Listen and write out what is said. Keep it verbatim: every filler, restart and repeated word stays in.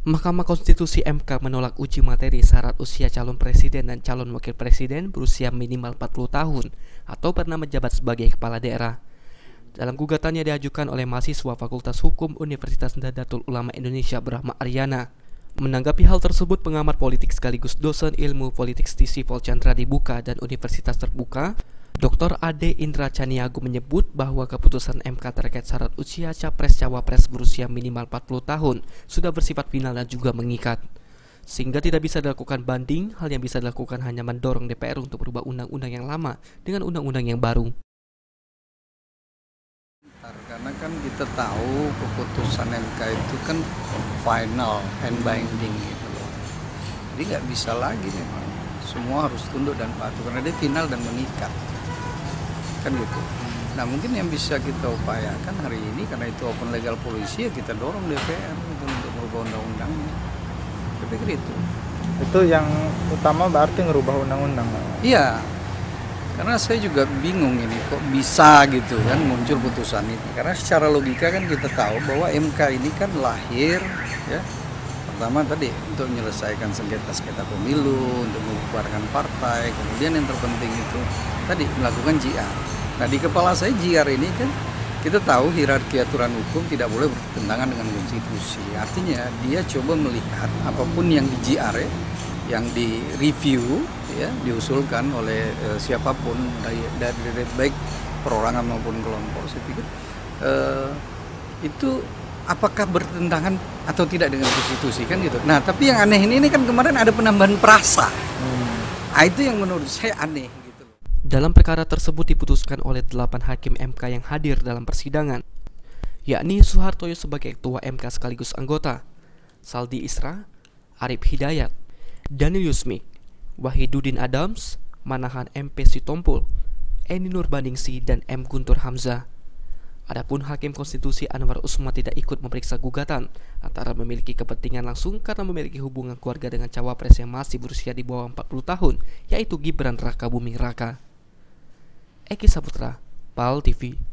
Mahkamah Konstitusi M K menolak uji materi syarat usia calon presiden dan calon wakil presiden berusia minimal empat puluh tahun atau pernah menjabat sebagai kepala daerah. Dalam gugatannya diajukan oleh mahasiswa Fakultas Hukum Universitas Nahdlatul Ulama Indonesia Brahma Aryana. Menanggapi hal tersebut, pengamat politik sekaligus dosen ilmu politik Stisipol dibuka dan Universitas Terbuka, Doktor Ade Indra Chaniyagu menyebut bahwa keputusan M K terkait syarat usia capres-cawapres berusia minimal empat puluh tahun sudah bersifat final dan juga mengikat. Sehingga tidak bisa dilakukan banding, hal yang bisa dilakukan hanya mendorong D P R untuk berubah undang-undang yang lama dengan undang-undang yang baru. Karena kan kita tahu keputusan M K itu kan final and binding gitu loh. Jadi nggak bisa lagi memang. Semua harus tunduk dan patuh karena dia final dan mengikat. Kan gitu. Nah, mungkin yang bisa kita upayakan hari ini karena itu open legal policy, ya kita dorong D P R gitu, untuk merubah undang-undangnya. Saya pikir itu. Itu yang utama berarti ngerubah undang-undang. Iya. Karena saya juga bingung ini kok bisa gitu kan muncul putusan ini. Karena secara logika kan kita tahu bahwa M K ini kan lahir ya pertama tadi untuk menyelesaikan sengketa-sengketa pemilu, untuk membubarkan partai, kemudian yang terpenting itu tadi melakukan J R. Nah, di kepala saya J R ini kan kita tahu hierarki aturan hukum tidak boleh bertentangan dengan konstitusi. Artinya dia coba melihat apapun yang di J R ya, yang direview ya diusulkan oleh e, siapapun dari, dari baik perorangan maupun kelompok. Saya pikir e, itu apakah bertentangan atau tidak dengan konstitusi kan gitu. Nah, tapi yang aneh ini, ini kan kemarin ada penambahan frasa. Hmm. Nah, itu yang menurut saya aneh gitu. Dalam perkara tersebut diputuskan oleh delapan hakim M K yang hadir dalam persidangan, yakni Suhartoyo sebagai ketua M K sekaligus anggota, Saldi Isra, Arief Hidayat, Daniel Yusmi, Wahiduddin Adams, Manahan M P Sitompul, Eninur Bandingsi, dan M. Guntur Hamzah. Adapun Hakim Konstitusi Anwar Usman tidak ikut memeriksa gugatan antara memiliki kepentingan langsung karena memiliki hubungan keluarga dengan cawapres yang masih berusia di bawah empat puluh tahun, yaitu Gibran Rakabuming Raka. Eki Saputra, P A L T V.